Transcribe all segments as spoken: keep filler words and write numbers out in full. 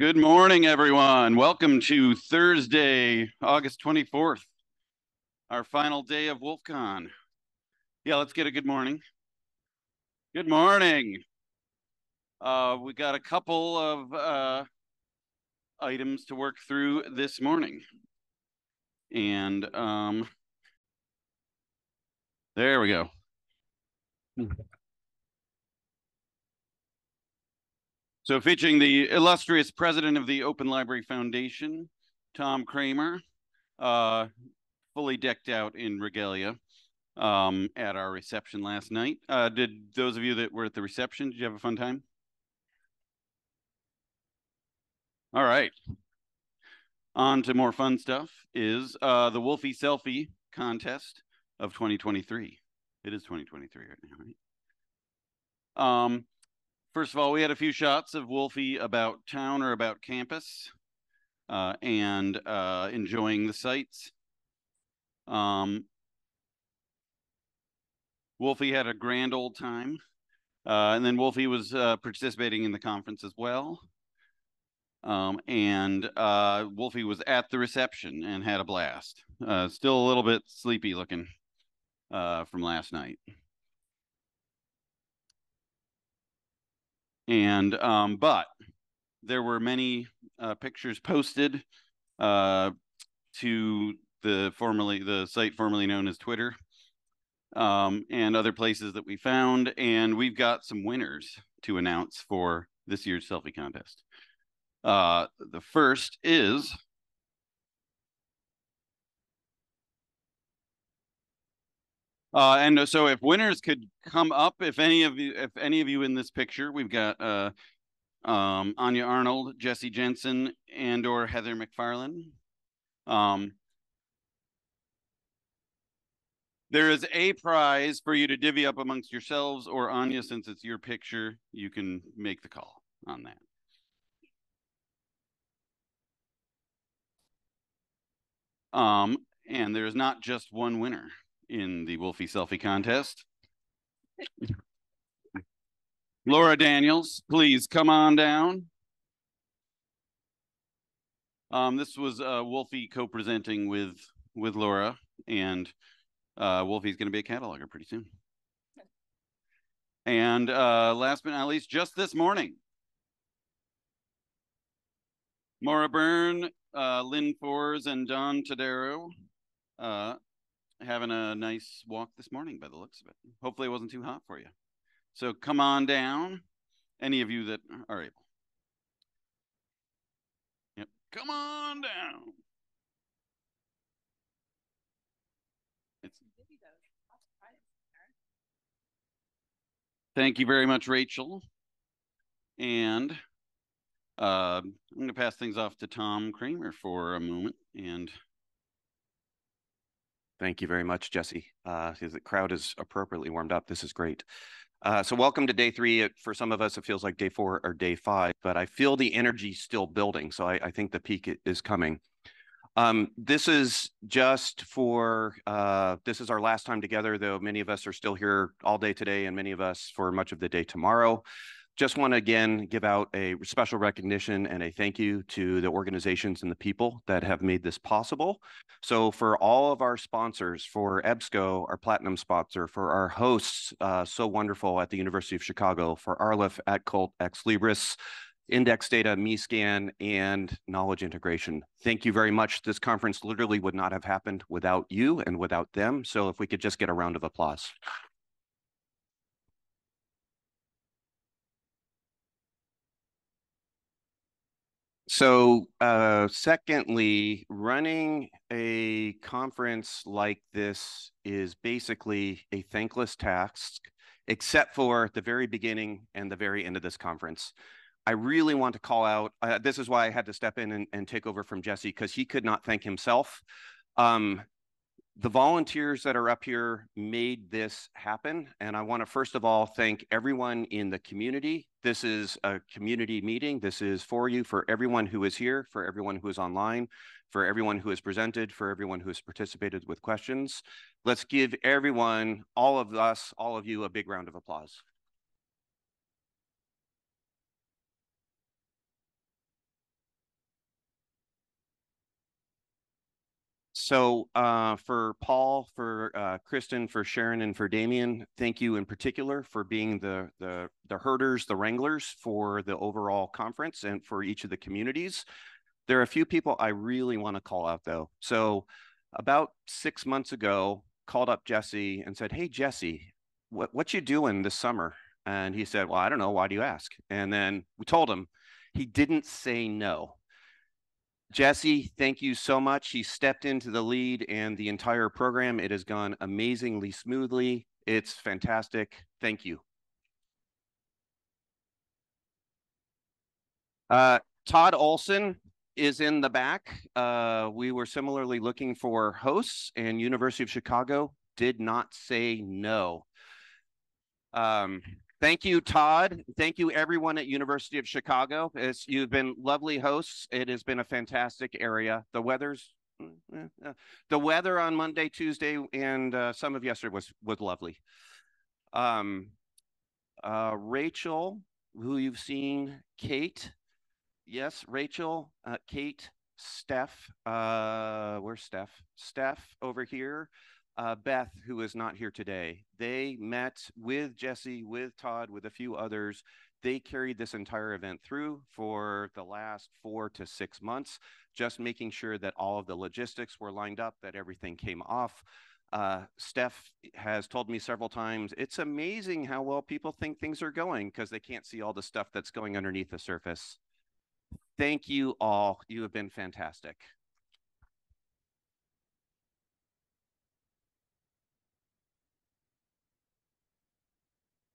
Good morning, everyone. Welcome to Thursday, August twenty-fourth, our final day of WolfCon. Yeah, let's get a good morning. Good morning. Uh, we got a couple of uh, items to work through this morning. And um, there we go. So featuring the illustrious president of the Open Library Foundation, Tom Kramer, uh, fully decked out in regalia um, at our reception last night. Uh, did those of you that were at the reception, did you have a fun time? All right. On to more fun stuff is uh, the Wolfie Selfie contest of twenty twenty-three. It is twenty twenty-three right now, right? Um, First of all, we had a few shots of Wolfie about town or about campus uh, and uh, enjoying the sights. Um, Wolfie had a grand old time. Uh, and then Wolfie was uh, participating in the conference as well. Um, and uh, Wolfie was at the reception and had a blast. Uh, still a little bit sleepy looking uh, from last night. And, um, but there were many uh, pictures posted uh, to the formerly, the site formerly known as Twitter um, and other places that we found. And we've got some winners to announce for this year's selfie contest. Uh, the first is Uh, and so if winners could come up, if any of you, if any of you in this picture, we've got uh, um, Anya Arnold, Jesse Jensen, and or Heather McFarlane. Um, there is a prize for you to divvy up amongst yourselves, or Anya, since it's your picture, you can make the call on that. Um, and there is not just one winner in the Wolfie Selfie contest. Laura Daniels, please come on down. Um, this was uh, Wolfie co-presenting with, with Laura, and uh, Wolfie's gonna be a cataloger pretty soon. And uh, last but not least, just this morning, Maura Byrne, uh, Lynn Fors, and Don Tadaro, uh, having a nice walk this morning by the looks of it. Hopefully it wasn't too hot for you. So come on down, any of you that are able. Yep, come on down. It's... Thank you very much, Rachel. And uh, I'm gonna pass things off to Tom Kramer for a moment. And thank you very much, Jesse. Uh, the crowd is appropriately warmed up. This is great. Uh, so welcome to day three. For some of us, it feels like day four or day five, but I feel the energy still building. So I, I think the peak is coming. Um, this is just for, uh, this is our last time together, though many of us are still here all day today and many of us for much of the day tomorrow. Just want to again give out a special recognition and a thank you to the organizations and the people that have made this possible. So for all of our sponsors, for EBSCO, our platinum sponsor, for our hosts, uh, so wonderful at the University of Chicago, for Arlef, AtCult, Ex Libris, Index Data, MeScan, and Knowledge Integration. Thank you very much. This conference literally would not have happened without you and without them. So if we could just get a round of applause. So uh, secondly, running a conference like this is basically a thankless task, except for at the very beginning and the very end of this conference. I really want to call out, uh, this is why I had to step in and, and take over from Jesse, because he could not thank himself. Um, The volunteers that are up here made this happen. And I want to first of all thank everyone in the community. This is a community meeting. This is for you, for everyone who is here, for everyone who is online, for everyone who has presented, for everyone who has participated with questions. Let's give everyone, all of us, all of you, a big round of applause. So uh, for Paul, for uh, Kristen, for Sharon, and for Damien, thank you in particular for being the, the, the herders, the wranglers for the overall conference and for each of the communities. There are a few people I really want to call out, though. So about six months ago, called up Jesse and said, hey, Jesse, what, what you doing this summer? And he said, well, I don't know. Why do you ask? And then we told him. He didn't say no. Jesse, thank you so much. He stepped into the lead and the entire program. It has gone amazingly smoothly. It's fantastic. Thank you. Uh, Todd Olson is in the back. Uh, we were similarly looking for hosts, and University of Chicago did not say no. Um, Thank you, Todd. Thank you, everyone at University of Chicago. It's, you've been lovely hosts. It has been a fantastic area. The weather's, uh, the weather on Monday, Tuesday, and uh, some of yesterday was was lovely. Um, uh, Rachel, who you've seen, Kate. Yes, Rachel, uh, Kate, Steph. Uh, where's Steph? Steph over here. Uh, Beth, who is not here today, they met with Jesse, with Todd, with a few others. They carried this entire event through for the last four to six months, just making sure that all of the logistics were lined up, that everything came off. Uh, Steph has told me several times, it's amazing how well people think things are going because they can't see all the stuff that's going underneath the surface. Thank you all. You have been fantastic.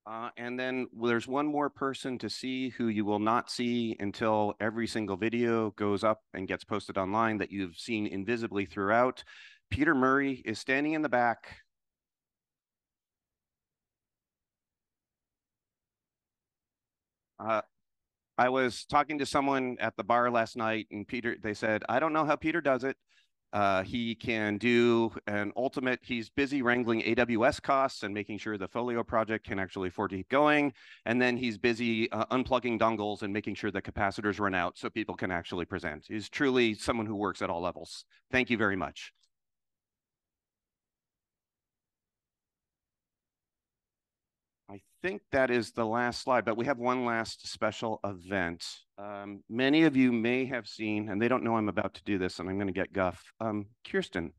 Uh, and then there's one more person to see who you will not see until every single video goes up and gets posted online that you've seen invisibly throughout. Peter Murray is standing in the back. Uh, I was talking to someone at the bar last night, and Peter, they said, I don't know how Peter does it. Uh, he can do an ultimate, he's busy wrangling A W S costs and making sure the Folio project can actually afford to keep going. And then he's busy uh, unplugging dongles and making sure the capacitors run out so people can actually present. He's truly someone who works at all levels. Thank you very much. I think that is the last slide, but we have one last special event. Um, many of you may have seen, and they don't know I'm about to do this, and I'm going to get guff. Um, Kirsten,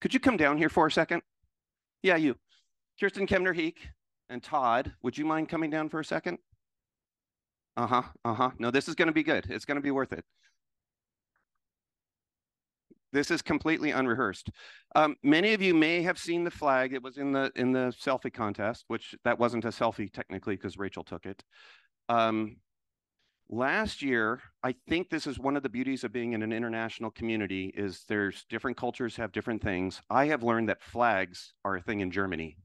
could you come down here for a second? Yeah, you. Kirsten Kemner-Heek and Todd, would you mind coming down for a second? Uh-huh, uh-huh. No, this is going to be good. It's going to be worth it. This is completely unrehearsed. Um, many of you may have seen the flag. It was in the in the selfie contest, which that wasn't a selfie technically because Rachel took it. Um, last year, I think this is one of the beauties of being in an international community is there's different cultures have different things. I have learned that flags are a thing in Germany.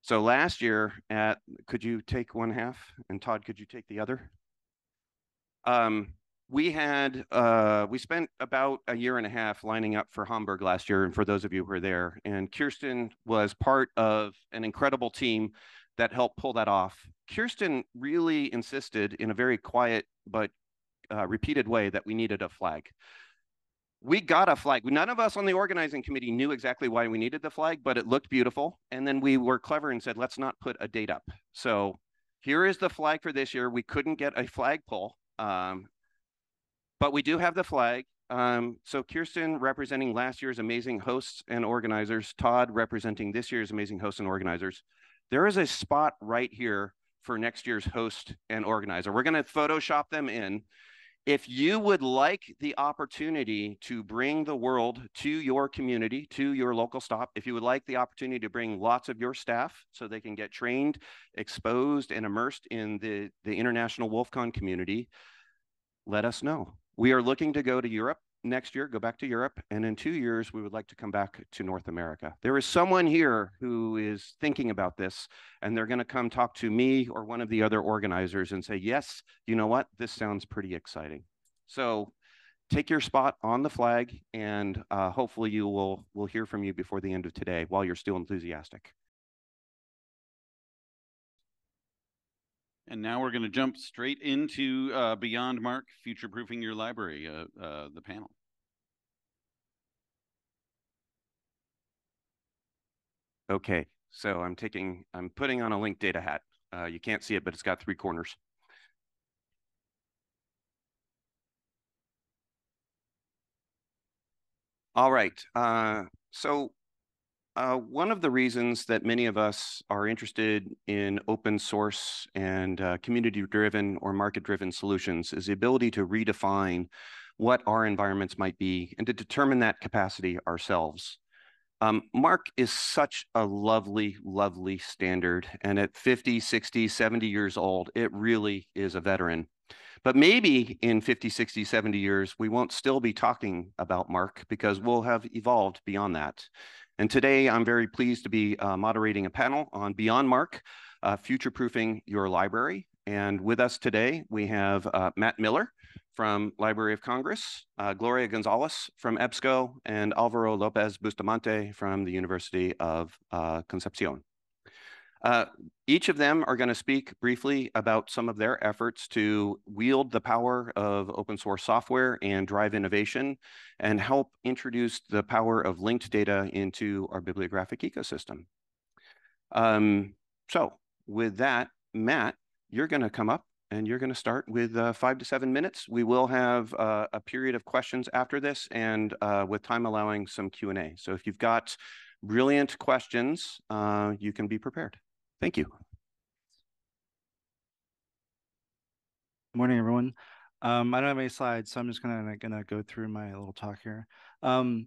So last year at, could you take one half? And Todd, could you take the other? Um, We had, uh, we spent about a year and a half lining up for Hamburg last year, and for those of you who were there, and Kirsten was part of an incredible team that helped pull that off. Kirsten really insisted in a very quiet but uh, repeated way that we needed a flag. We got a flag. None of us on the organizing committee knew exactly why we needed the flag, but it looked beautiful. And then we were clever and said, let's not put a date up. So here is the flag for this year. We couldn't get a flagpole. Um, But we do have the flag. Um, so Kirsten representing last year's amazing hosts and organizers, Todd representing this year's amazing hosts and organizers. There is a spot right here for next year's host and organizer. We're gonna Photoshop them in. If you would like the opportunity to bring the world to your community, to your local stop, if you would like the opportunity to bring lots of your staff so they can get trained, exposed, and immersed in the, the international WolfCon community, let us know. We are looking to go to Europe next year, go back to Europe, and in two years, we would like to come back to North America. There is someone here who is thinking about this, and they're gonna come talk to me or one of the other organizers and say, yes, you know what? This sounds pretty exciting. So take your spot on the flag, and uh, hopefully you will, we'll hear from you before the end of today while you're still enthusiastic. And now we're going to jump straight into uh, Beyond Mark, Future Proofing Your Library, uh, uh, the panel. Okay, so I'm taking, I'm putting on a linked data hat. Uh, you can't see it, but it's got three corners. All right, uh, so uh, one of the reasons that many of us are interested in open source and uh, community-driven or market-driven solutions is the ability to redefine what our environments might be and to determine that capacity ourselves. Um, Marc is such a lovely, lovely standard. And at fifty, sixty, seventy years old, it really is a veteran. But maybe in fifty, sixty, seventy years, we won't still be talking about Marc because we'll have evolved beyond that. And today, I'm very pleased to be uh, moderating a panel on Beyond Marc, uh, Future-Proofing Your Library. And with us today, we have uh, Matt Miller from Library of Congress, uh, Gloria Gonzalez from EBSCO, and Alvaro Lopez Bustamante from the University of uh, Concepcion. Uh, each of them are going to speak briefly about some of their efforts to wield the power of open source software and drive innovation and help introduce the power of linked data into our bibliographic ecosystem. Um, so with that, Matt, you're going to come up and you're going to start with uh, five to seven minutes. We will have uh, a period of questions after this and uh, with time allowing some Q and A. So if you've got brilliant questions, uh, you can be prepared. Thank you. Good morning, everyone. Um, I don't have any slides, so I'm just kind of going to go through my little talk here. Um,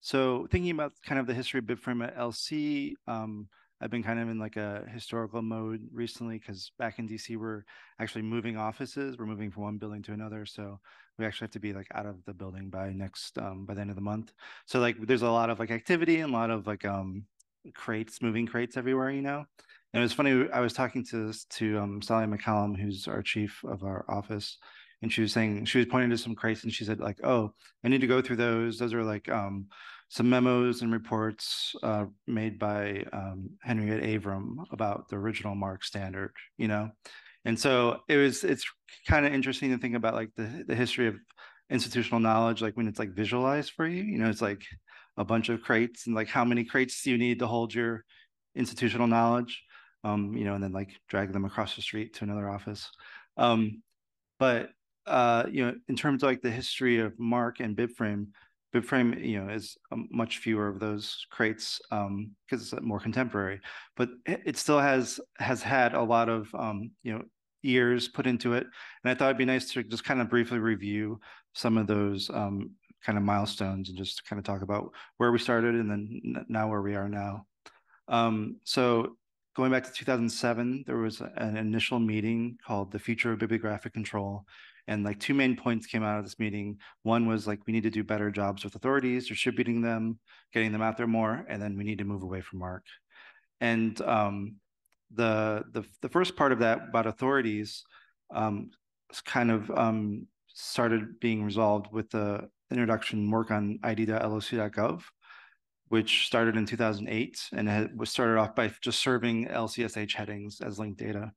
so thinking about kind of the history of BibFrame at L C, um, I've been kind of in like a historical mode recently because back in D C, we're actually moving offices. We're moving from one building to another. So we actually have to be like out of the building by next, um, by the end of the month. So like there's a lot of like activity and a lot of like um, crates, moving crates everywhere, you know. And it was funny, I was talking to this, to um, Sally McCallum, who's our chief of our office. And she was saying, she was pointing to some crates and she said like, oh, I need to go through those. Those are like, um, some memos and reports uh, made by um, Henriette Avram about the original Marc standard, you know? And so it was, it's kind of interesting to think about like the, the history of institutional knowledge, like when it's like visualized for you, you know, it's like a bunch of crates and like how many crates do you need to hold your institutional knowledge, um, you know, and then like drag them across the street to another office. Um, but, uh, you know, in terms of like the history of Marc and BibFrame, BibFrame, you know, is much fewer of those crates because um, it's more contemporary, but it still has has had a lot of um, you know, years put into it. And I thought it'd be nice to just kind of briefly review some of those um, kind of milestones and just kind of talk about where we started and then now where we are now. Um, so going back to two thousand seven, there was an initial meeting called the Future of Bibliographic Control. And like two main points came out of this meeting. One was like, we need to do better jobs with authorities, distributing them, getting them out there more, and then we need to move away from Marc. And um, the, the the first part of that about authorities um, kind of um, started being resolved with the introduction work on I D dot L O C dot gov, which started in two thousand eight and it was started off by just serving L C S H headings as linked data.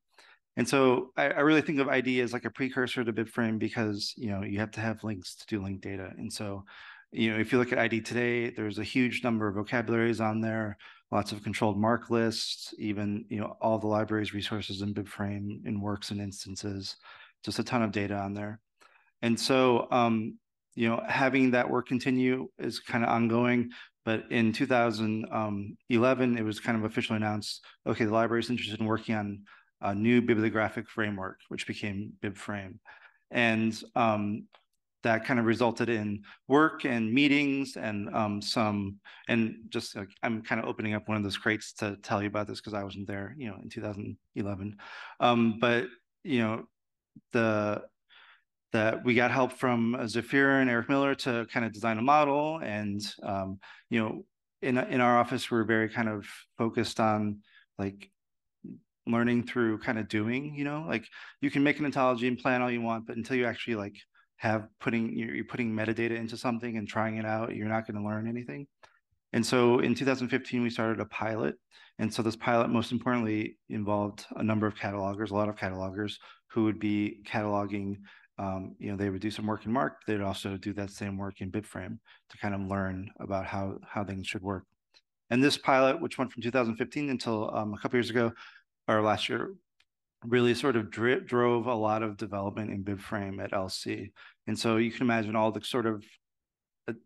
And so I, I really think of I D as like a precursor to BibFrame because, you know, you have to have links to do linked data. And so, you know, if you look at I D today, there's a huge number of vocabularies on there, lots of controlled Marc lists, even, you know, all the libraries, resources in BibFrame in works and instances, just a ton of data on there. And so, um, you know, having that work continue is kind of ongoing. But in two thousand eleven, it was kind of officially announced, okay, the library is interested in working on a new bibliographic framework, which became BibFrame. And um, that kind of resulted in work and meetings and um, some, and just like, I'm kind of opening up one of those crates to tell you about this because I wasn't there, you know, in two thousand eleven. Um, but, you know, the, that we got help from Zafir and Eric Miller to kind of design a model. And, um, you know, in, in our office, we're very kind of focused on like, learning through kind of doing, you know, like you can make an ontology and plan all you want, but until you actually like have putting, you're putting metadata into something and trying it out, you're not going to learn anything. And so in two thousand fifteen, we started a pilot. And so this pilot, most importantly, involved a number of catalogers, a lot of catalogers who would be cataloging, um, you know, they would do some work in Marc. They'd also do that same work in BibFrame to kind of learn about how, how things should work. And this pilot, which went from two thousand fifteen until um, a couple years ago, or last year, really sort of dri drove a lot of development in BibFrame at L C. And so you can imagine all the sort of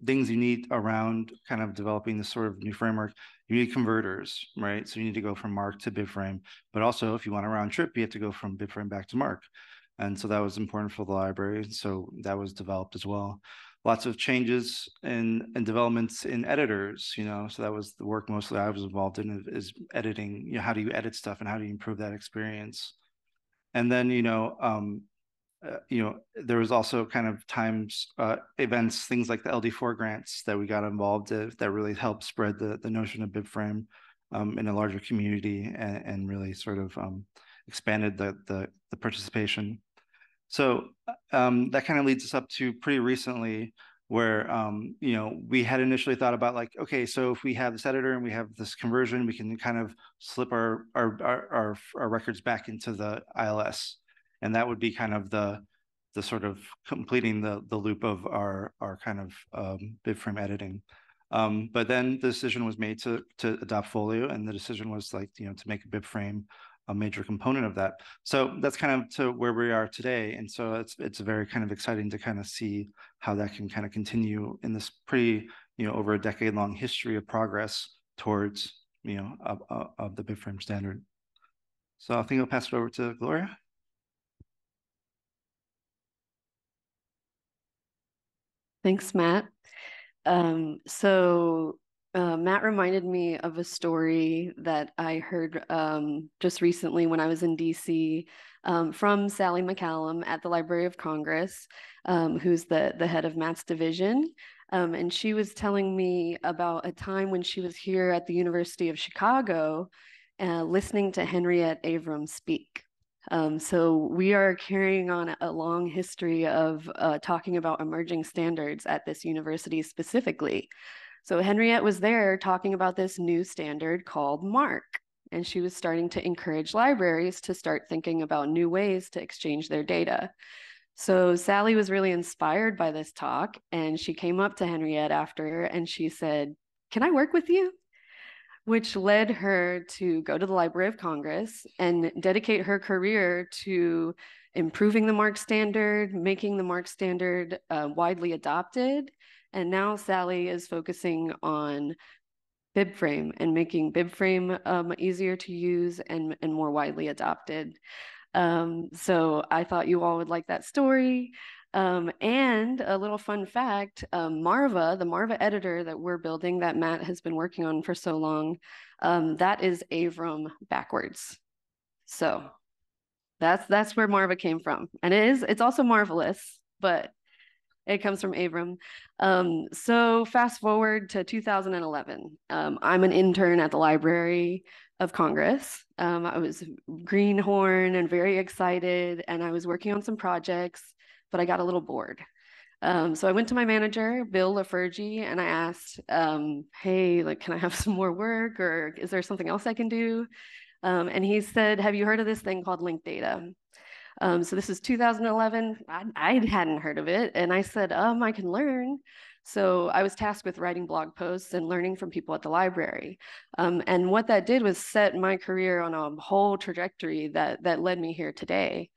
things you need around kind of developing this sort of new framework. You need converters, right? So you need to go from Mark to BibFrame. But also, if you want a round trip, you have to go from BibFrame back to Mark. And so that was important for the library. So that was developed as well. Lots of changes and developments in editors, you know, so that was the work mostly I was involved in, is editing, you know, how do you edit stuff and how do you improve that experience? And then, you know, um, uh, you know, there was also kind of times, uh, events, things like the L D four grants that we got involved in that really helped spread the, the notion of BibFrame um, in a larger community and, and really sort of um, expanded the, the, the participation. So um, that kind of leads us up to pretty recently where, um, you know, we had initially thought about like, okay, so if we have this editor and we have this conversion, we can kind of slip our, our, our, our, our records back into the I L S. And that would be kind of the, the sort of completing the, the loop of our, our kind of um, BibFrame editing. Um, but then the decision was made to, to adopt Folio, and the decision was like, you know, to make a BibFrame a major component of that. So that's kind of to where we are today. And so it's it's very kind of exciting to kind of see how that can kind of continue in this pretty, you know, over a decade long history of progress towards, you know, of, of the BibFrame standard. So I think I'll pass it over to Gloria. Thanks, Matt. Um, so Uh, Matt reminded me of a story that I heard um, just recently when I was in D C um, from Sally McCallum at the Library of Congress, um, who's the, the head of Matt's division. Um, and she was telling me about a time when she was here at the University of Chicago uh, listening to Henriette Abrams speak. Um, so we are carrying on a long history of uh, talking about emerging standards at this university specifically. So Henriette was there talking about this new standard called Mark, and she was starting to encourage libraries to start thinking about new ways to exchange their data. So Sally was really inspired by this talk, and she came up to Henriette after and she said, "Can I work with you?" Which led her to go to the Library of Congress and dedicate her career to improving the Mark standard, making the Mark standard uh, widely adopted. And now Sally is focusing on BibFrame and making BibFrame um, easier to use and, and more widely adopted. Um, so I thought you all would like that story. Um, and a little fun fact, um, Marva, the Marva editor that we're building that Matt has been working on for so long, um, that is Avram backwards. So that's, that's where Marva came from. And it is, it's also marvelous, but it comes from Abram. Um, so fast forward to two thousand eleven. Um, I'm an intern at the Library of Congress. Um, I was greenhorn and very excited, and I was working on some projects, but I got a little bored. Um, so I went to my manager, Bill Laferge, and I asked, um, hey, like, can I have some more work, or is there something else I can do? Um, and he said, have you heard of this thing called linked data? Um, so this is two thousand eleven, I, I hadn't heard of it. And I said, um, I can learn. So I was tasked with writing blog posts and learning from people at the library. Um, and what that did was set my career on a whole trajectory that, that led me here today.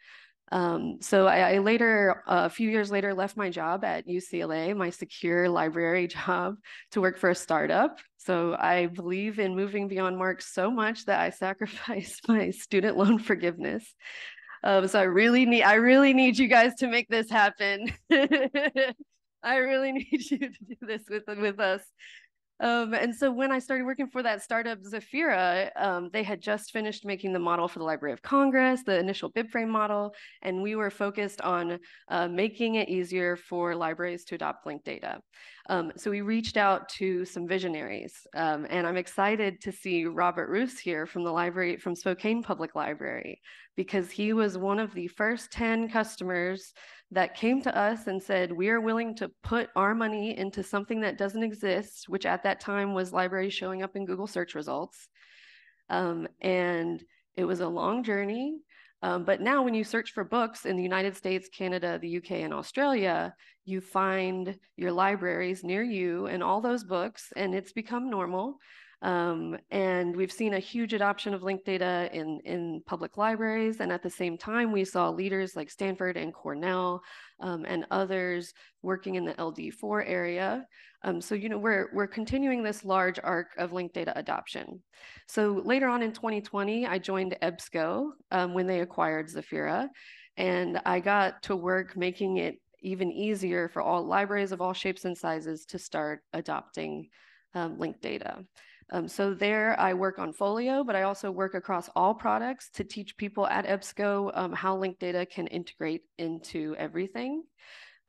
Um, so I, I later, uh, a few years later, left my job at U C L A, my secure library job, to work for a startup. So I believe in moving beyond Mark so much that I sacrificed my student loan forgiveness. Um, so I really need, I really need you guys to make this happen. I really need you to do this with, with us. Um, and so when I started working for that startup, Zafira, um, they had just finished making the model for the Library of Congress, the initial BibFrame model, and we were focused on uh, making it easier for libraries to adopt linked data. Um, so we reached out to some visionaries, um, and I'm excited to see Robert Roos here from the library, from Spokane Public Library, because he was one of the first ten customers that came to us and said, we are willing to put our money into something that doesn't exist, which at that time was libraries showing up in Google search results. Um, and it was a long journey. Um, but now when you search for books in the United States, Canada, the U K, and Australia, you find your libraries near you and all those books, and it's become normal. Um, and we've seen a huge adoption of linked data in, in public libraries. And at the same time, we saw leaders like Stanford and Cornell um, and others working in the L D four area. Um, so, you know, we're, we're continuing this large arc of linked data adoption. So later on in twenty twenty, I joined EBSCO um, when they acquired Zafira. And I got to work making it even easier for all libraries of all shapes and sizes to start adopting um, linked data. Um, so there I work on Folio, but I also work across all products to teach people at EBSCO um, how linked data can integrate into everything.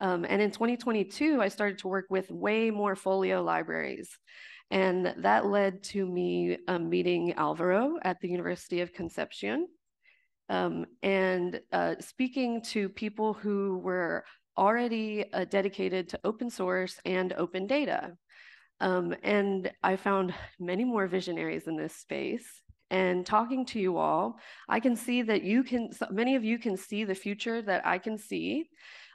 Um, and in twenty twenty-two, I started to work with way more Folio libraries. And that led to me um, meeting Alvaro at the University of Concepcion um, and uh, speaking to people who were already uh, dedicated to open source and open data. Um, and I found many more visionaries in this space. And talking to you all, I can see that you can, many of you can see the future that I can see,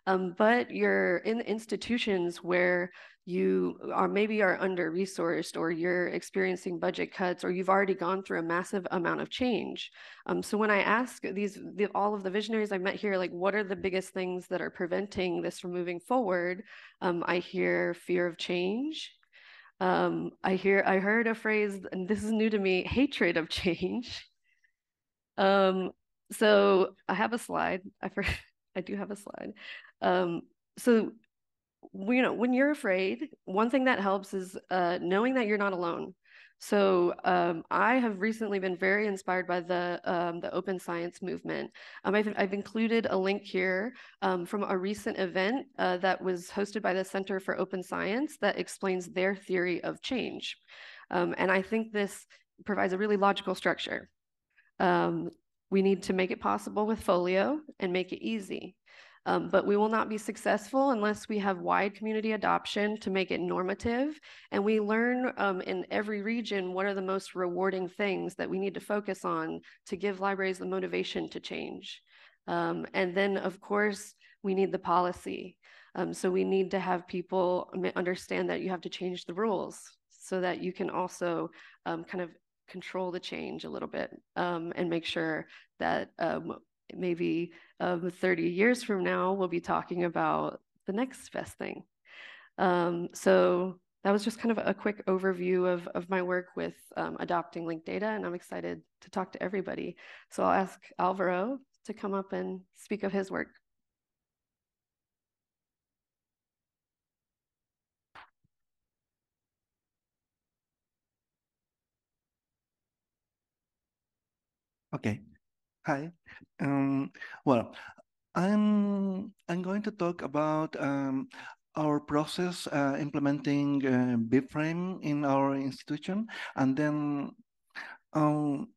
um, but you're in institutions where you are maybe are under-resourced, or you're experiencing budget cuts, or you've already gone through a massive amount of change. Um, so when I ask these, the, all of the visionaries I met here, like, what are the biggest things that are preventing this from moving forward? Um, I hear fear of change. Um, I hear, I heard a phrase, and this is new to me, hatred of change. Um, so I have a slide. I, I do have a slide. Um, so. You know, when you're afraid, one thing that helps is uh, knowing that you're not alone. So um, I have recently been very inspired by the um, the open science movement. Um, I've, I've included a link here um, from a recent event uh, that was hosted by the Center for Open Science that explains their theory of change. Um, and I think this provides a really logical structure. Um, we need to make it possible with Folio and make it easy. Um, but we will not be successful unless we have wide community adoption to make it normative. And we learn um, in every region what are the most rewarding things that we need to focus on to give libraries the motivation to change. Um, and then, of course, we need the policy. Um, so we need to have people understand that you have to change the rules so that you can also um, kind of control the change a little bit um, and make sure that um, maybe um, thirty years from now, we'll be talking about the next best thing. Um, so that was just kind of a quick overview of, of my work with um, adopting linked data, and I'm excited to talk to everybody. So I'll ask Alvaro to come up and speak of his work. Okay. Hi. Um, well, I'm I'm going to talk about um, our process uh, implementing uh, BibFrame in our institution, and then um,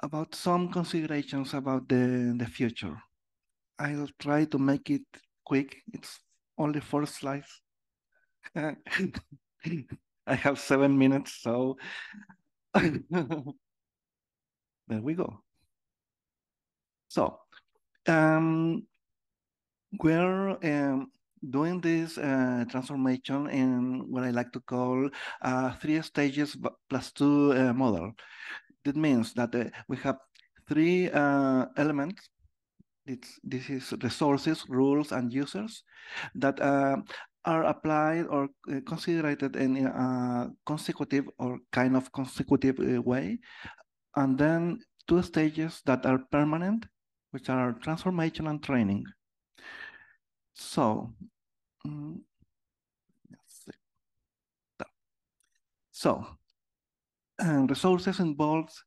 about some considerations about the the future. I'll try to make it quick. It's only four slides. I have seven minutes, so there we go. So um, we're um, doing this uh, transformation in what I like to call uh, three stages plus two uh, model. That means that uh, we have three uh, elements. It's, this is resources, rules, and users that uh, are applied or considered in a consecutive or kind of consecutive way. And then two stages that are permanent, which are transformation and training. So, um, let's see. So and resources involves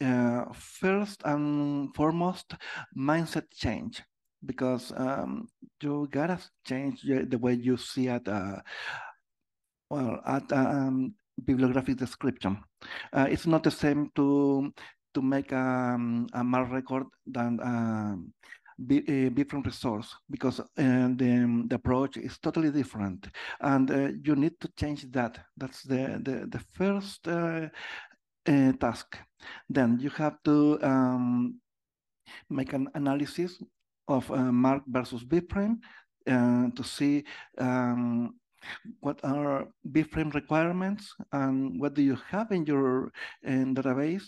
uh, first and foremost mindset change, because um, you gotta change the way you see at uh, well at um, bibliographic description. Uh, it's not the same to to make um, a MAR record than uh, a different resource, because uh, the, the approach is totally different. And uh, you need to change that. That's the, the, the first uh, uh, task. Then you have to um, make an analysis of uh, MAR versus BibFrame uh, to see um, what are B-frame requirements and what do you have in your in database.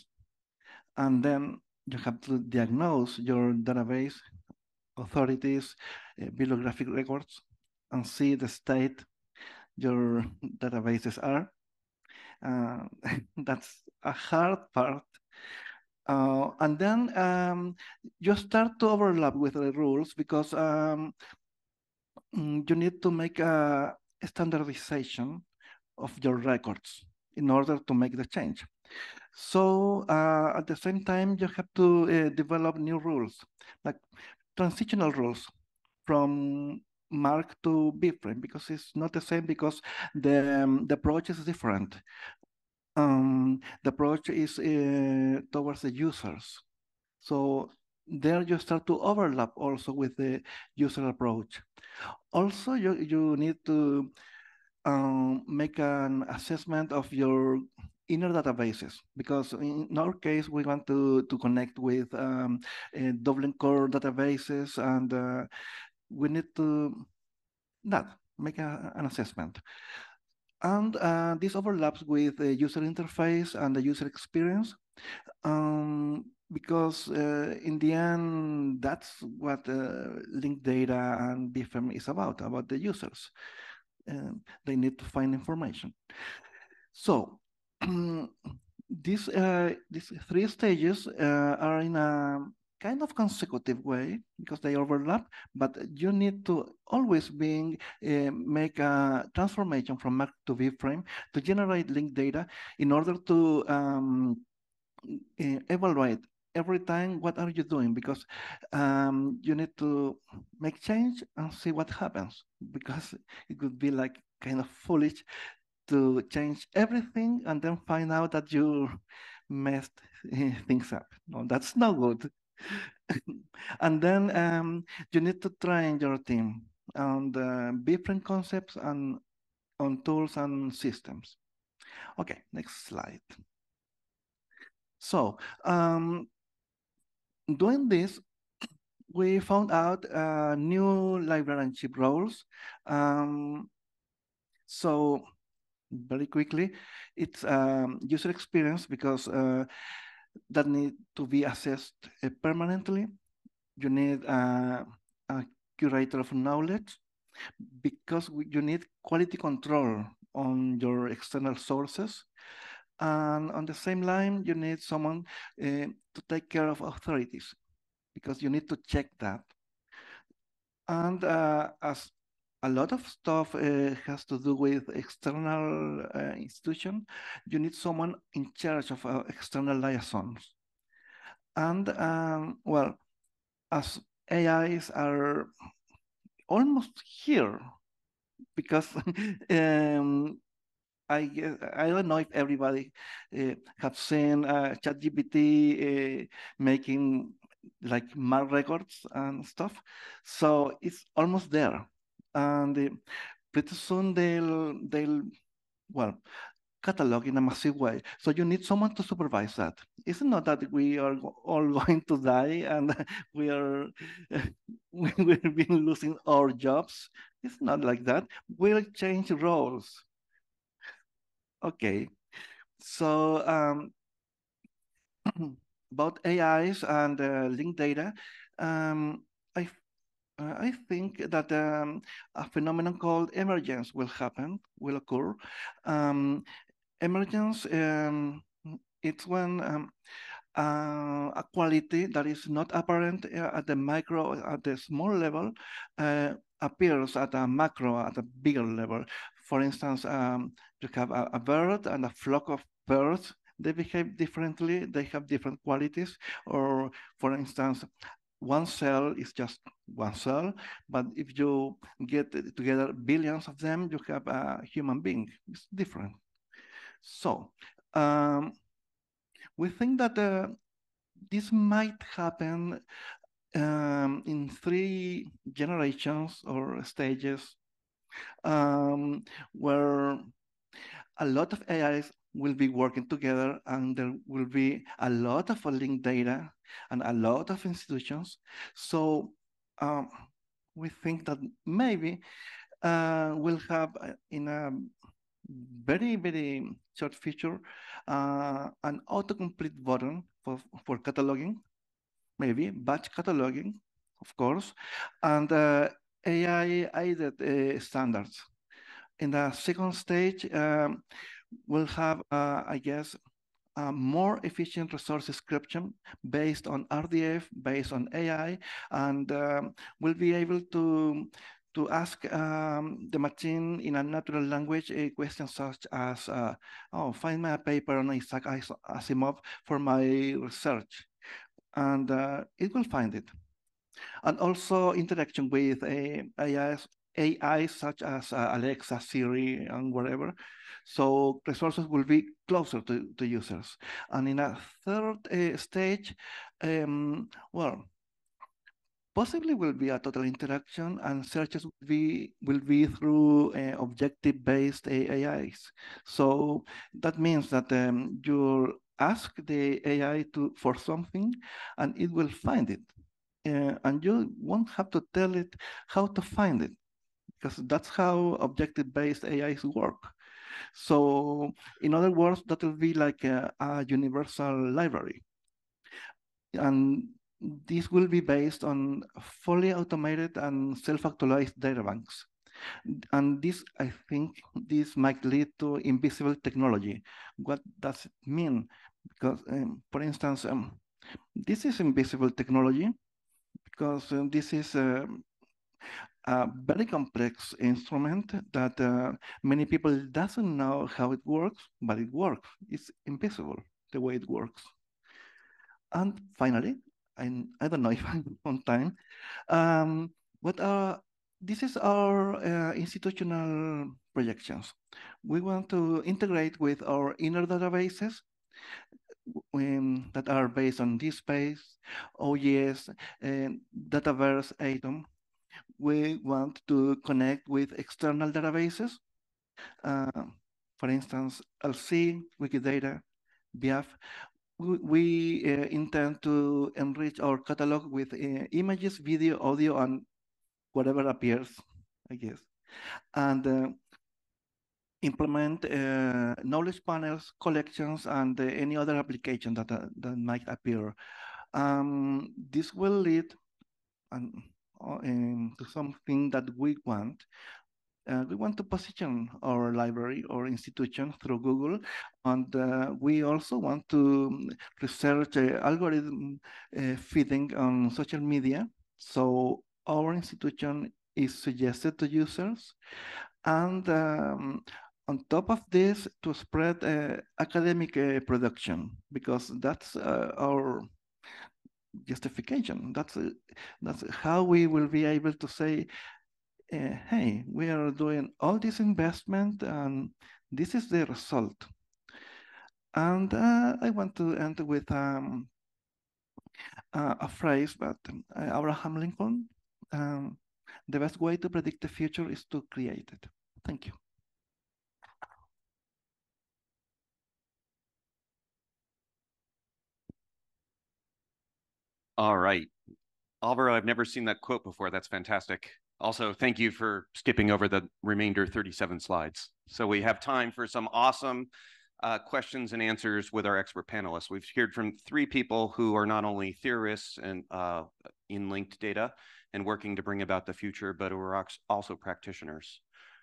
And then you have to diagnose your database, authorities, uh, bibliographic records, and see the state your databases are. Uh, that's a hard part. Uh, and then um, you start to overlap with the rules because um, you need to make a standardization of your records in order to make the change. So uh, at the same time, you have to uh, develop new rules, like transitional rules from mark to B-frame, because it's not the same, because the, um, the approach is different. Um, the approach is uh, towards the users. So there you start to overlap also with the user approach. Also, you, you need to um, make an assessment of your inner databases, because in our case, we want to, to connect with um, uh, Dublin Core databases, and uh, we need to that, make a, an assessment. And uh, this overlaps with the user interface and the user experience, um, because uh, in the end, that's what uh, linked data and B F M is about, about the users. Uh, they need to find information. So this, uh, these three stages uh, are in a kind of consecutive way, because they overlap, but you need to always being, uh, make a transformation from mark to B-frame to generate linked data in order to um, evaluate every time what are you doing, because um, you need to make change and see what happens, because it would be like kind of foolish to change everything and then find out that you messed things up. No, that's not good. And then um, you need to train your team on the different concepts and on tools and systems. Okay, next slide. So um, doing this, we found out uh, new librarianship roles. Um, so very quickly, it's um, user experience, because uh, that need to be assessed uh, permanently. You need uh, a curator of knowledge, because we, you need quality control on your external sources. And on the same line, you need someone uh, to take care of authorities, because you need to check that. And uh, as a lot of stuff uh, has to do with external uh, institution, you need someone in charge of uh, external liaisons. And um, well, as A Is are almost here, because um, I guess, I don't know if everybody uh, have seen uh, ChatGPT uh, making like mark records and stuff. So it's almost there. And uh, pretty soon they'll, they'll, well, catalog in a massive way. So you need someone to supervise that. It's not that we are all going to die and we are, we've been losing our jobs. It's not like that. We'll change roles. Okay, so um, about A Is and uh, linked data, um, I I think that um, a phenomenon called emergence will happen, will occur. Um, emergence, um, it's when um, uh, a quality that is not apparent at the micro, at the small level, uh, appears at a macro, at a bigger level. For instance, um, you have a, a bird and a flock of birds. They behave differently. They have different qualities. Or, for instance, one cell is just one cell, but if you get together billions of them, you have a human being. It's different. So um, we think that uh, this might happen um, in three generations or stages, um, where a lot of A Is will be working together, and there will be a lot of linked data and a lot of institutions. So um, we think that maybe uh, will have in a very, very short feature uh, an autocomplete button for, for cataloging, maybe batch cataloging, of course, and uh, A I-aided uh, standards. In the second stage, um, we'll have, uh, I guess, a more efficient resource description based on R D F, based on A I, and um, we'll be able to, to ask um, the machine in a natural language a question such as, uh, oh, find my paper on Isaac Asimov for my research, and uh, it will find it. And also interaction with A I such as uh, Alexa, Siri, and whatever. So resources will be closer to, to users. And in a third uh, stage, um, well, possibly will be a total interaction, and searches will be, will be through uh, objective-based A Is. So that means that um, you'll ask the A I to, for something, and it will find it. Uh, and you won't have to tell it how to find it, because that's how objective-based A Is work. So in other words, that will be like a, a universal library. And this will be based on fully automated and self-actualized data banks. And this, I think, this might lead to invisible technology. What does it mean? Because, um, for instance, um, this is invisible technology, because um, this is uh, a very complex instrument that uh, many people doesn't know how it works, but it works. It's invisible, the way it works. And finally, I, I don't know if I'm on time, um, but uh, this is our uh, institutional projections. We want to integrate with our inner databases Um, that are based on DSpace, O G S, and Dataverse, Atom. We want to connect with external databases, uh, for instance, L C, Wikidata, B F. We, we uh, intend to enrich our catalog with uh, images, video, audio, and whatever appears, I guess. And uh, implement uh, knowledge panels, collections, and uh, any other application that, uh, that might appear. Um, this will lead um, um, to something that we want. Uh, we want to position our library or institution through Google, and uh, we also want to research uh, algorithm uh, feeding on social media. So our institution is suggested to users, and um, on top of this, to spread uh, academic uh, production, because that's uh, our justification. That's uh, that's how we will be able to say, uh, hey, we are doing all this investment, and this is the result. And uh, I want to end with um, uh, a phrase, but uh, Abraham Lincoln, um, the best way to predict the future is to create it. Thank you. All right. Alvaro, I've never seen that quote before. That's fantastic. Also, thank you for skipping over the remainder thirty-seven slides. So we have time for some awesome uh, questions and answers with our expert panelists. We've heard from three people who are not only theorists and uh, in linked data and working to bring about the future, but who are also practitioners.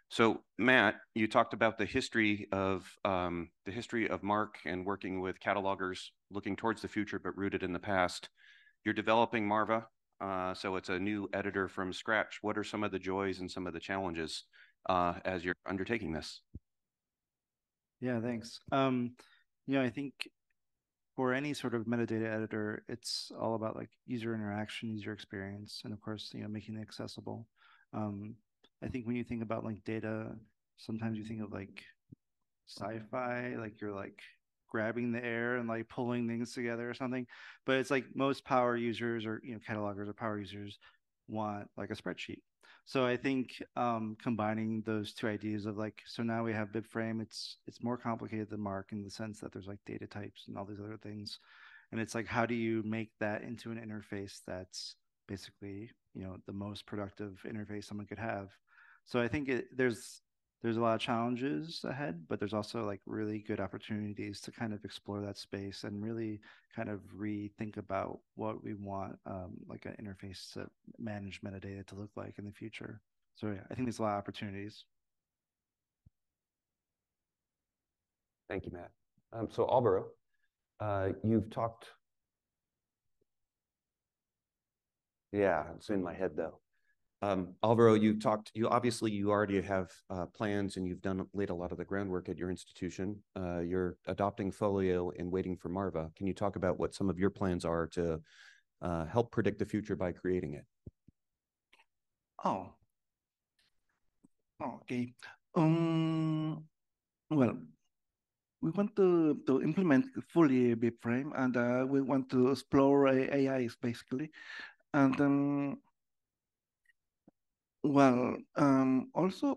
So Matt, you talked about the history of um, the history of MARC and working with catalogers, looking towards the future but rooted in the past. You're developing Marva, uh, so it's a new editor from scratch. What are some of the joys and some of the challenges uh, as you're undertaking this? Yeah, thanks. Um, you know, I think for any sort of metadata editor, it's all about like user interaction, user experience, and of course, you know, making it accessible. Um, I think when you think about like data, sometimes you think of like sci-fi, like you're like grabbing the air and like pulling things together or something. But it's like most power users or, you know, catalogers or power users want like a spreadsheet. So I think um, combining those two ideas of like, so now we have BibFrame. It's it's more complicated than MARC in the sense that there's like data types and all these other things, and it's like, how do you make that into an interface that's basically, you know, the most productive interface someone could have? So I think it, there's there's a lot of challenges ahead, but there's also like really good opportunities to kind of explore that space and really kind of rethink about what we want um, like an interface to manage metadata to look like in the future. So yeah, I think there's a lot of opportunities. Thank you, Matt. Um, so Alvaro, uh, you've talked. Yeah, it's in my head though. Um, Alvaro, you've talked, you obviously you already have uh, plans and you've done laid a lot of the groundwork at your institution. Uh, you're adopting Folio and waiting for Marva. Can you talk about what some of your plans are to uh, help predict the future by creating it? Oh, okay. Um, well, we want to, to implement fully B prime, and uh, we want to explore A Is basically. And um, well, um, also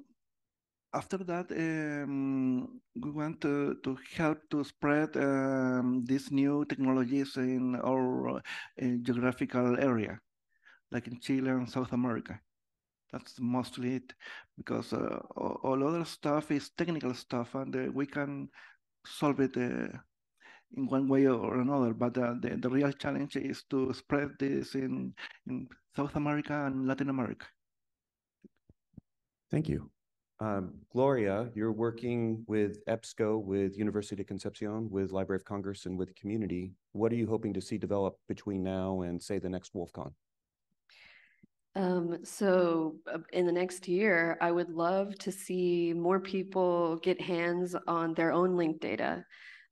after that, um, we want to, to help to spread um, these new technologies in our uh, geographical area, like in Chile and South America. That's mostly it, because uh, all other stuff is technical stuff, and uh, we can solve it uh, in one way or another, but uh, the, the real challenge is to spread this in, in South America and Latin America. Thank you. Um, Gloria, you're working with EBSCO, with University of Concepcion, with Library of Congress, and with community. What are you hoping to see develop between now and, say, the next WolfCon? Um, so in the next year, I would love to see more people get hands on their own linked data.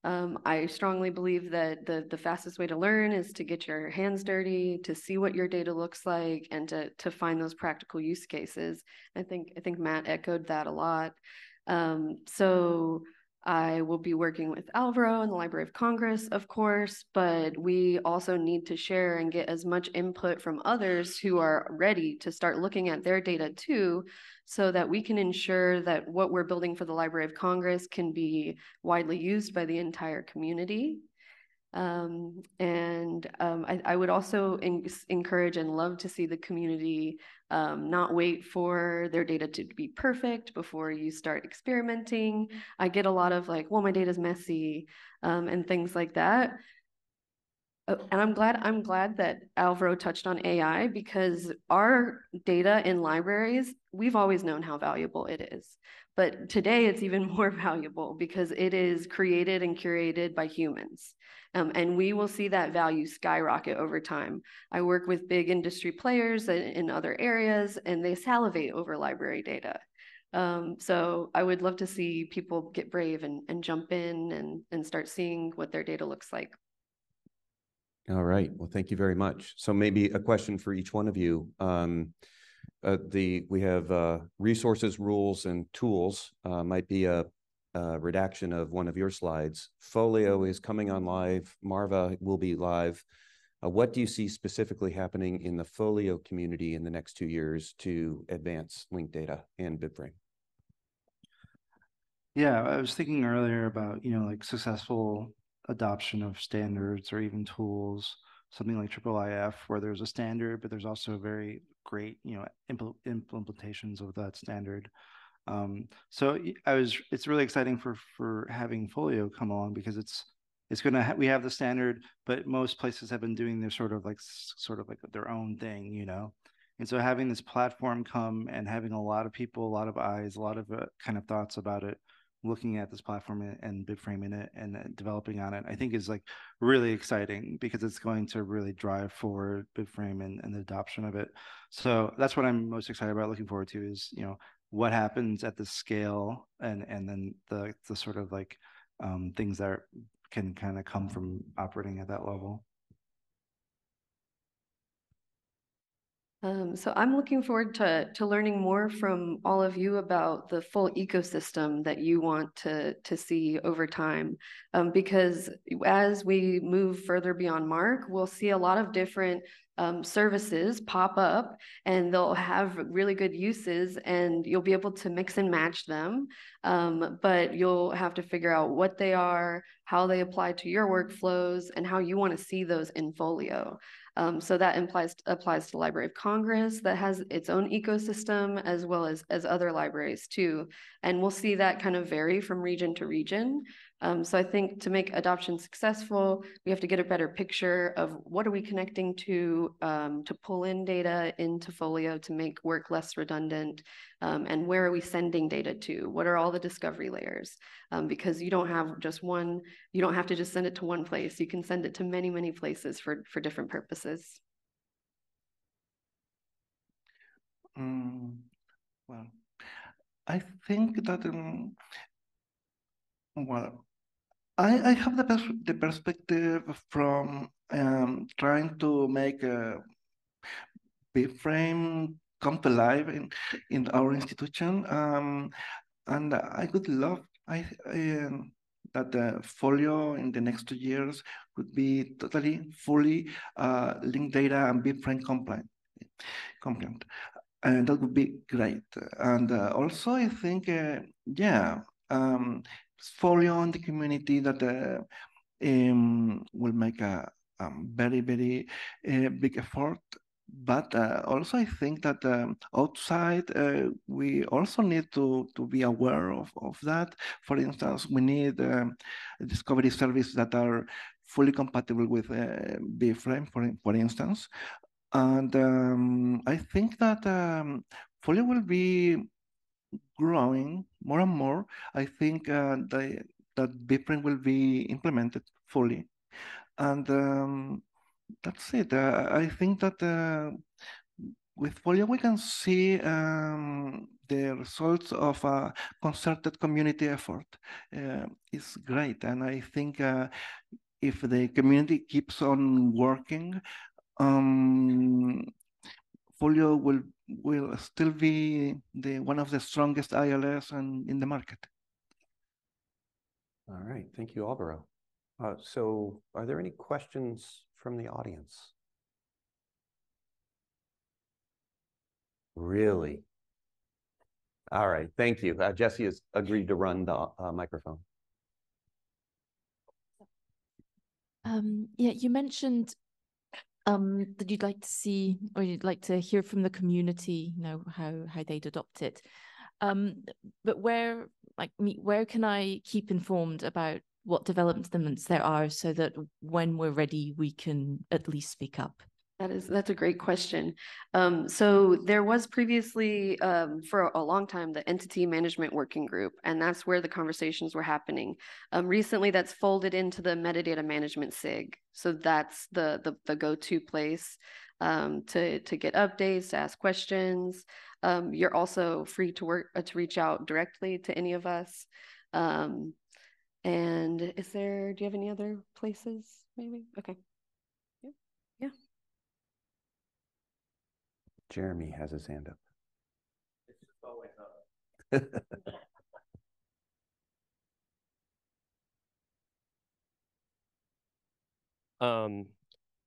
Um, I strongly believe that the, the fastest way to learn is to get your hands dirty, to see what your data looks like, and to, to find those practical use cases. I think, I think Matt echoed that a lot. Um, so I will be working with Alvaro and the Library of Congress, of course, but we also need to share and get as much input from others who are ready to start looking at their data too, so that we can ensure that what we're building for the Library of Congress can be widely used by the entire community. Um, and um, I, I would also en encourage and love to see the community um, not wait for their data to be perfect before you start experimenting. I get a lot of like, well, my data's messy um, and things like that. Oh, and I'm glad, I'm glad that Alvaro touched on A I, because our data in libraries, we've always known how valuable it is. But today it's even more valuable because it is created and curated by humans. Um, and we will see that value skyrocket over time. I work with big industry players in, in other areas, and they salivate over library data. Um, so I would love to see people get brave and, and jump in and, and start seeing what their data looks like. All right. Well, thank you very much. So maybe a question for each one of you. Um, uh, the we have uh, resources, rules, and tools uh, might be a Uh, redaction of one of your slides. Folio is coming on live. Marva will be live. Uh, what do you see specifically happening in the Folio community in the next two years to advance linked data and BibFrame? Yeah, I was thinking earlier about, you know, like successful adoption of standards or even tools, something like triple I F, where there's a standard, but there's also very great, you know, impl implementations of that standard. Um, so I was, it's really exciting for, for having Folio come along, because it's, it's going to, ha we have the standard, but most places have been doing their sort of like, sort of like their own thing, you know? And so having this platform come and having a lot of people, a lot of eyes, a lot of uh, kind of thoughts about it, looking at this platform and, and BibFrame in it and uh, developing on it, I think is like really exciting, because it's going to really drive forward BibFrame and, and the adoption of it. So that's what I'm most excited about, looking forward to is, you know, what happens at the scale, and and then the the sort of like um, things that are, can kind of come from operating at that level. Um, so I'm looking forward to to learning more from all of you about the full ecosystem that you want to to see over time, um, because as we move further beyond Mark, we'll see a lot of different Um, services pop up, and they'll have really good uses, and you'll be able to mix and match them, um, but you'll have to figure out what they are, how they apply to your workflows, and how you want to see those in Folio. Um, so that implies, applies to the Library of Congress that has its own ecosystem as well as, as other libraries too. And we'll see that kind of vary from region to region. Um, so I think to make adoption successful, we have to get a better picture of what are we connecting to, um, to pull in data into Folio to make work less redundant, um, and where are we sending data to? What are all the discovery layers? Um, because you don't have just one, you don't have to just send it to one place. You can send it to many, many places for, for different purposes. Mm, well, I think that, um, well, I, I have the, pers the perspective from um, trying to make a B-frame come to life in, in our institution. Um, and I would love I, I, um, that the Folio in the next two years would be totally, fully uh, linked data and B-frame compliant. compliant. And that would be great. And uh, also, I think, uh, yeah, um, Folio in the community that uh, um, will make a, a very, very uh, big effort. But uh, also I think that um, outside, uh, we also need to, to be aware of, of that. For instance, we need um, discovery services that are fully compatible with uh, B-Frame, for, for instance. And um, I think that um, Folio will be growing more and more. I think uh, the, that B-Frame will be implemented fully. And um, that's it. Uh, I think that uh, with Folio, we can see um, the results of a concerted community effort. Uh, it's great. And I think uh, if the community keeps on working, um, Folio will will still be the one of the strongest I L S and in the market. All right, thank you, Alvaro. Uh, so are there any questions from the audience? Really? All right, thank you. Uh, Jesse has agreed to run the uh, microphone. Um, yeah, you mentioned um, that you'd like to see, or you'd like to hear from the community, you know, how, how they'd adopt it. Um, but where, like me, where can I keep informed about what developments there are so that when we're ready, we can at least speak up? That is, that's a great question. Um, so there was previously, um, for a long time, the Entity Management Working Group, and that's where the conversations were happening. Um, recently, that's folded into the Metadata Management SIG. So that's the, the, the go-to place um, to, to get updates, to ask questions. Um, you're also free to work uh, to reach out directly to any of us. Um, And is there, do you have any other places maybe? Okay. Yeah. Yeah. Jeremy has his hand up. It's just always up. um,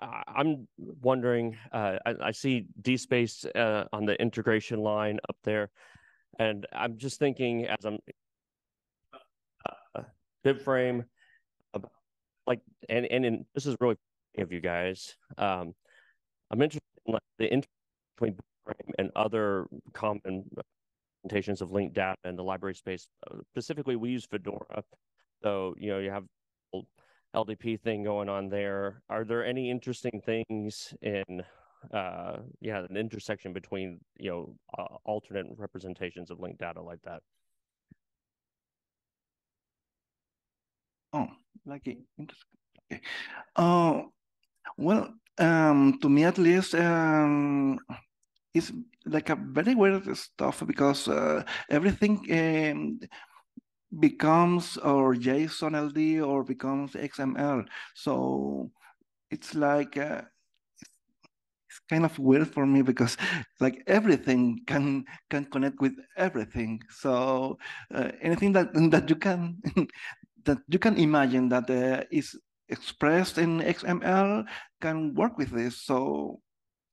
I'm wondering, uh, I, I see DSpace uh, on the integration line up there. And I'm just thinking as I'm BibFrame, like, and and in, this is really of you guys. Um, I'm interested in like the interplay between BibFrame and other common presentations of linked data in the library space. Specifically, we use Fedora, so you know you have L D P thing going on there. Are there any interesting things in, uh, yeah, an intersection between you know uh, alternate representations of linked data like that? Oh, like interesting. Okay. Oh, well, um, to me at least, um, it's like a very weird stuff because uh, everything um, becomes or JSON L D or becomes X M L. So it's like uh, it's kind of weird for me because like everything can can connect with everything. So uh, anything that that you can. that you can imagine that uh, is expressed in X M L can work with this. So,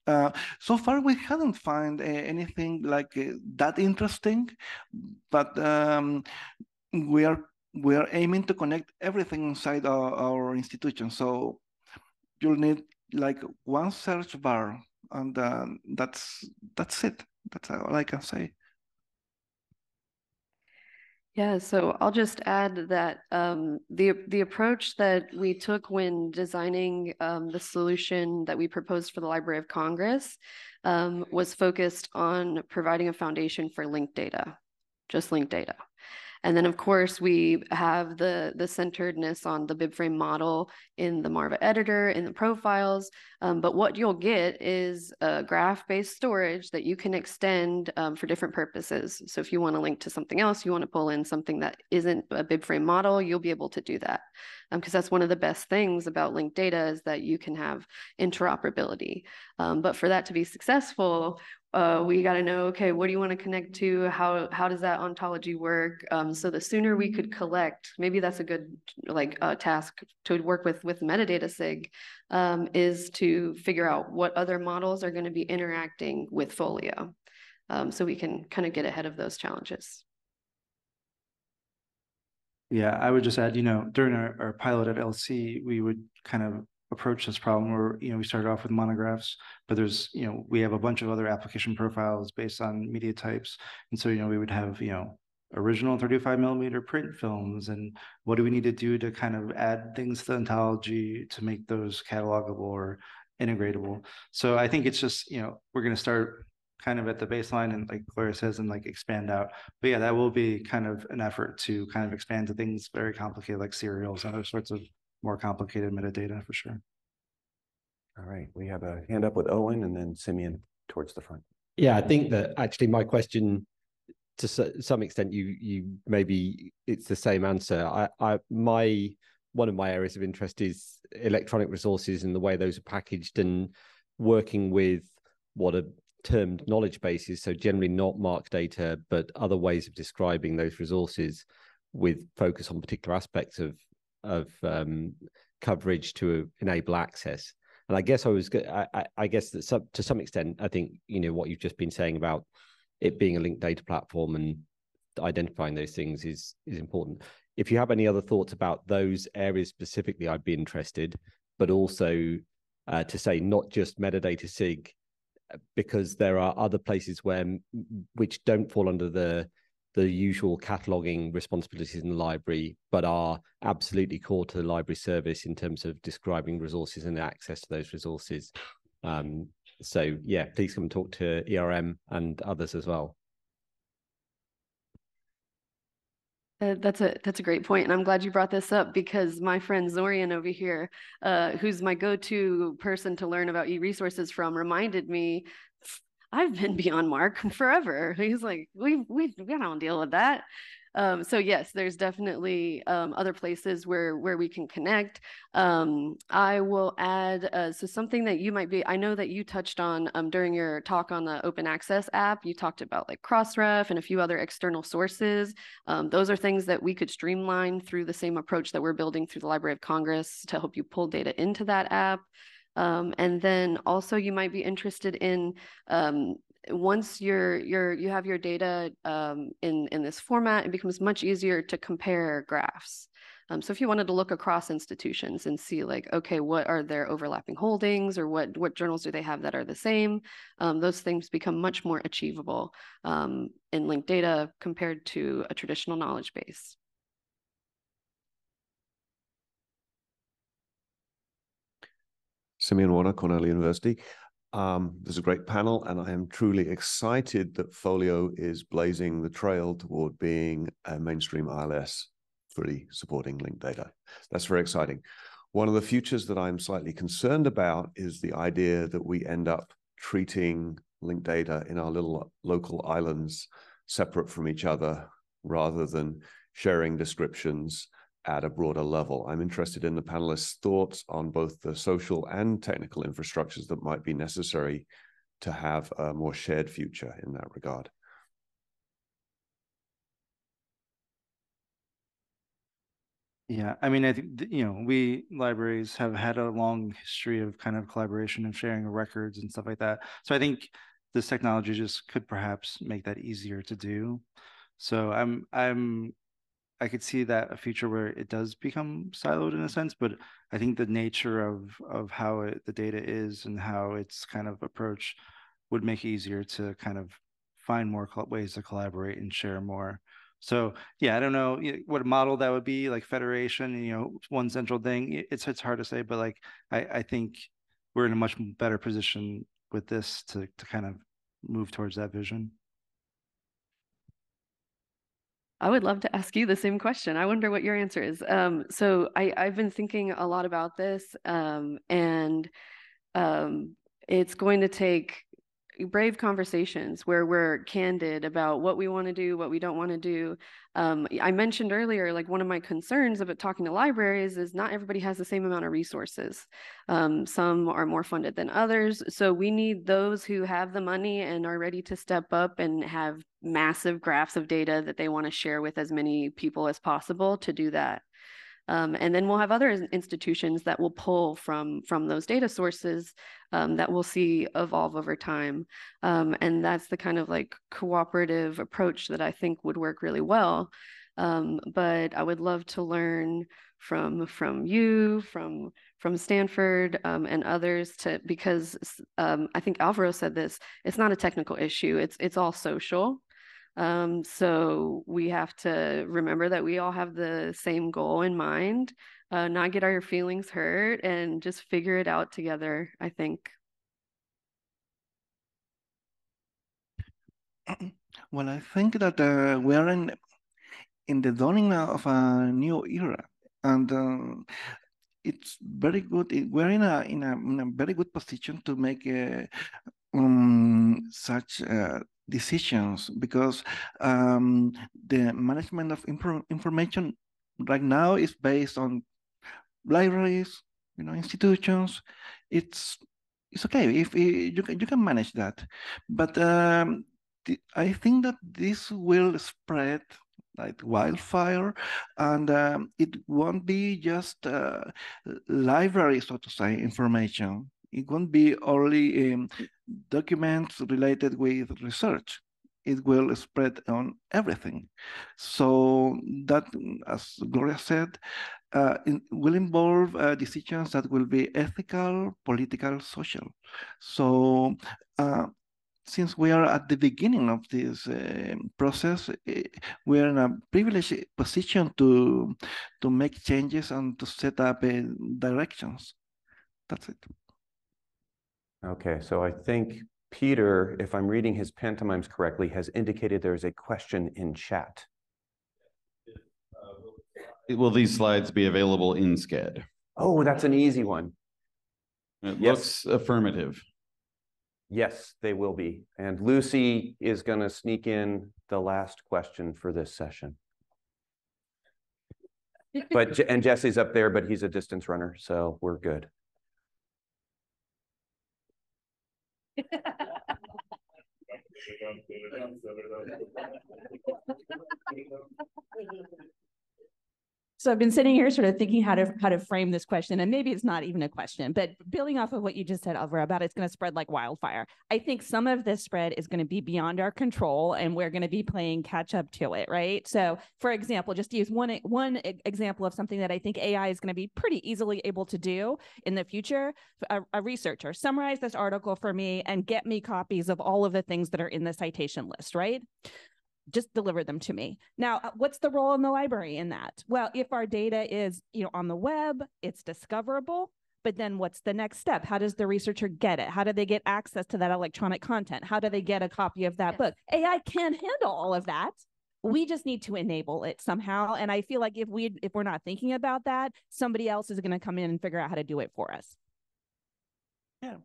uh, so far we haven't found uh, anything like uh, that interesting, but um, we are we are aiming to connect everything inside our, our institution. So you'll need like one search bar, and uh, that's that's it. That's all I can say. Yeah, so I'll just add that um, the the approach that we took when designing um, the solution that we proposed for the Library of Congress um, was focused on providing a foundation for linked data, just linked data. And then, of course, we have the, the centeredness on the BibFrame model in the Marva editor, in the profiles. Um, but what you'll get is a graph-based storage that you can extend um, for different purposes. So if you want to link to something else, you want to pull in something that isn't a BibFrame model, you'll be able to do that. Because um, that's one of the best things about linked data is that you can have interoperability. Um, but for that to be successful, Uh, we got to know, okay, what do you want to connect to? How how does that ontology work? Um, so the sooner we could collect, maybe that's a good like uh, task to work with with metadata sig, um, is to figure out what other models are going to be interacting with Folio, um, so we can kind of get ahead of those challenges. Yeah, I would just add, you know, during our, our pilot at L C, we would kind of approach this problem where, you know, we started off with monographs, but there's, you know, we have a bunch of other application profiles based on media types. And so, you know, we would have, you know, original thirty-five millimeter print films, and what do we need to do to kind of add things to the ontology to make those catalogable or integratable? So I think it's just, you know, we're going to start kind of at the baseline and, like Gloria says, and like expand out. But yeah, that will be kind of an effort to kind of expand to things very complicated like serials and other sorts of more complicated metadata for sure. All right, we have a hand up with Owen and then Simeon towards the front. Yeah, I think that actually my question, to some extent, you you maybe it's the same answer. I, I my one of my areas of interest is electronic resources and the way those are packaged and working with what are termed knowledge bases. So generally not marked data, but other ways of describing those resources with focus on particular aspects of of um, coverage to enable access. And I guess I was, I, I guess that some, to some extent, I think, you know, what you've just been saying about it being a linked data platform and identifying those things is, is important. If you have any other thoughts about those areas specifically, I'd be interested, but also uh, to say not just metadata sig, because there are other places where, which don't fall under the the usual cataloging responsibilities in the library, but are absolutely core to the library service in terms of describing resources and access to those resources. Um, so yeah, please come and talk to E R M and others as well. Uh, that's a that's a great point, and I'm glad you brought this up because my friend Zorian over here, uh, who's my go-to person to learn about e-resources from, reminded me I've been beyond mark forever. He's like, we we we don't deal with that. Um, so yes, there's definitely um, other places where where we can connect. Um, I will add uh, so something that you might be. I know that you touched on um, during your talk on the open access app. You talked about like Crossref and a few other external sources. Um, those are things that we could streamline through the same approach that we're building through the Library of Congress to help you pull data into that app. Um, and then also you might be interested in um, once you're you're you have your data um, in in this format, it becomes much easier to compare graphs. Um, so if you wanted to look across institutions and see like, okay, what are their overlapping holdings or what what journals do they have that are the same, um, those things become much more achievable um, in linked data compared to a traditional knowledge base. Simeon Warner, Cornell University. Um, there's a great panel, and I am truly excited that Folio is blazing the trail toward being a mainstream I L S fully supporting linked data. That's very exciting. One of the futures that I'm slightly concerned about is the idea that we end up treating linked data in our little local islands separate from each other rather than sharing descriptions at a broader level. I'm interested in the panelists' thoughts on both the social and technical infrastructures that might be necessary to have a more shared future in that regard. Yeah, I mean, I think, you know, we libraries have had a long history of kind of collaboration and sharing of records and stuff like that. So I think this technology just could perhaps make that easier to do. So I'm, I'm, I could see that a future where it does become siloed in a sense, but I think the nature of of how it, the data is and how it's kind of approached would make it easier to kind of find more ways to collaborate and share more. So yeah, I don't know, you know, what a model that would be, like federation, you know, one central thing. It's it's hard to say, but like I, I think we're in a much better position with this to to kind of move towards that vision. I would love to ask you the same question. I wonder what your answer is. Um, so I, I've been thinking a lot about this, um, and um, it's going to take brave conversations where we're candid about what we want to do, what we don't want to do. Um, I mentioned earlier, like one of my concerns about talking to libraries is not everybody has the same amount of resources. Um, some are more funded than others. So we need those who have the money and are ready to step up and have massive graphs of data that they want to share with as many people as possible to do that. Um, and then we'll have other institutions that will pull from, from those data sources um, that we'll see evolve over time. Um, and that's the kind of like cooperative approach that I think would work really well. Um, but I would love to learn from, from you, from, from Stanford um, and others to, because um, I think Alvaro said this, it's not a technical issue, it's, it's all social. Um, so we have to remember that we all have the same goal in mind, uh, not get our feelings hurt and just figure it out together, I think. Well, I think that uh, we are in, in the dawning of a new era, and um, it's very good. We're in a, in a, in a very good position to make a, um, such a decisions, because um, the management of inform information right now is based on libraries, you know, institutions. It's it's okay if it, you can you can manage that, but um, th I think that this will spread like wildfire, and um, it won't be just uh, libraries, so to say, information. It won't be only um, documents related with research. It will spread on everything. So that, as Gloria said, uh, it will involve uh, decisions that will be ethical, political, social. So uh, since we are at the beginning of this uh, process, we are in a privileged position to, to make changes and to set up uh, directions. That's it. Okay, so I think Peter, if I'm reading his pantomimes correctly, has indicated there's a question in chat. Will these slides be available in SCED? Oh, that's an easy one. It yes. looks affirmative. Yes, they will be. And Lucy is going to sneak in the last question for this session. But and Jesse's up there, but he's a distance runner, so we're good. So I've been sitting here sort of thinking how to how to frame this question, and maybe it's not even a question, but building off of what you just said, Alvaro, about it's going to spread like wildfire. I think some of this spread is going to be beyond our control, and we're going to be playing catch up to it, right? So, for example, just to use one one example of something that I think A I is going to be pretty easily able to do in the future, a, a researcher summarize this article for me and get me copies of all of the things that are in the citation list, right? Just deliver them to me. Now, what's the role in the library in that? Well, if our data is, you know, on the web, it's discoverable, but then what's the next step? How does the researcher get it? How do they get access to that electronic content? How do they get a copy of that book? A I can handle all of that. We just need to enable it somehow. And I feel like if we, if we're not thinking about that, somebody else is going to come in and figure out how to do it for us. Yeah.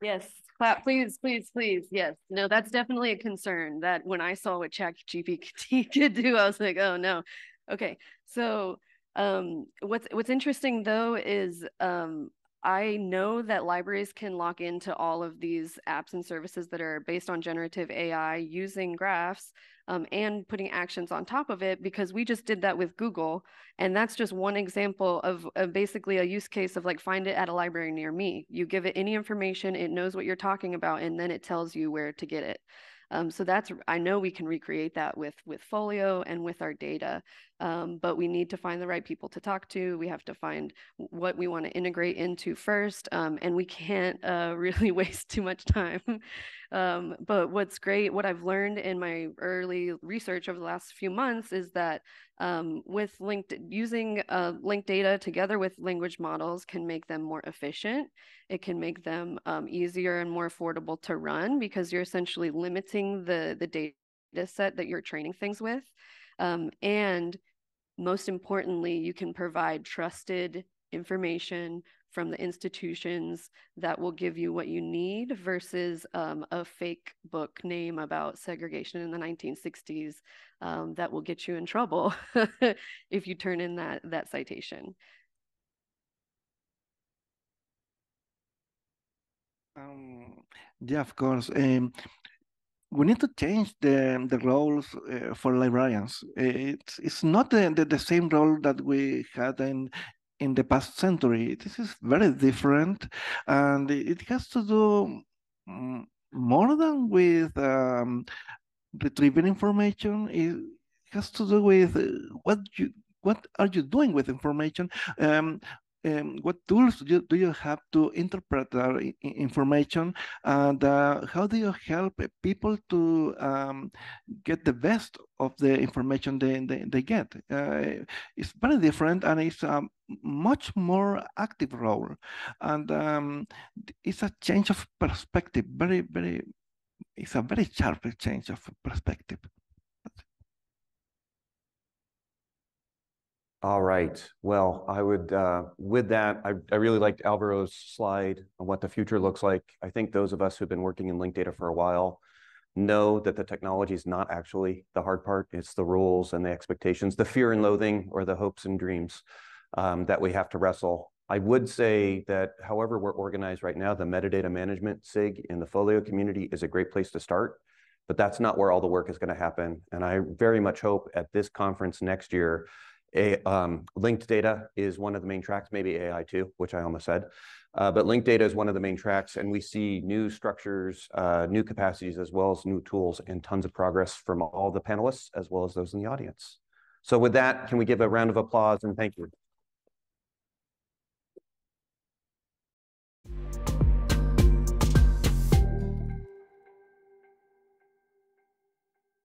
Yes. Clap, please, please, please. Yes. No, that's definitely a concern that when I saw what ChatGPT could do, I was like, oh no. Okay. So um, what's, what's interesting though is um, I know that libraries can log into all of these apps and services that are based on generative A I using graphs um, and putting actions on top of it, because we just did that with Google. And that's just one example of, of basically a use case of like, find it at a library near me. You give it any information, it knows what you're talking about, and then it tells you where to get it. Um, so that's, I know we can recreate that with, with Folio and with our data, um, but we need to find the right people to talk to. We have to find what we want to integrate into first, um, and we can't uh, really waste too much time. um, but what's great, what I've learned in my early research over the last few months is that um, with linked, using uh, linked data together with language models can make them more efficient. It can make them um, easier and more affordable to run, because you're essentially limiting the, the data set that you're training things with. Um, and most importantly, you can provide trusted information from the institutions that will give you what you need, versus um, a fake book name about segregation in the nineteen sixties um, that will get you in trouble if you turn in that, that citation. Um, yeah, of course. Um, we need to change the, the roles uh, for librarians. It's, it's not the, the, the same role that we had in, in the past century. This is very different, and it has to do more than with um, retrieving information. It has to do with what you, what are you doing with information? Um, Um, what tools do you, do you have to interpret our information, and uh, how do you help people to um, get the best of the information they, they, they get? Uh, it's very different, and it's a much more active role, and um, it's a change of perspective, very, very, it's a very sharp change of perspective. All right. Well, I would, uh, with that, I, I really liked Alvaro's slide on what the future looks like. I think those of us who've been working in linked data for a while know that the technology is not actually the hard part. It's the rules and the expectations, the fear and loathing, or the hopes and dreams um, that we have to wrestle. I would say that however we're organized right now, the metadata management SIG in the Folio community is a great place to start, but that's not where all the work is going to happen. And I very much hope at this conference next year, A, um, linked data is one of the main tracks, maybe A I too, which I almost said, uh, but linked data is one of the main tracks, and we see new structures, uh, new capacities, as well as new tools, and tons of progress from all the panelists, as well as those in the audience. So with that, can we give a round of applause and thank you.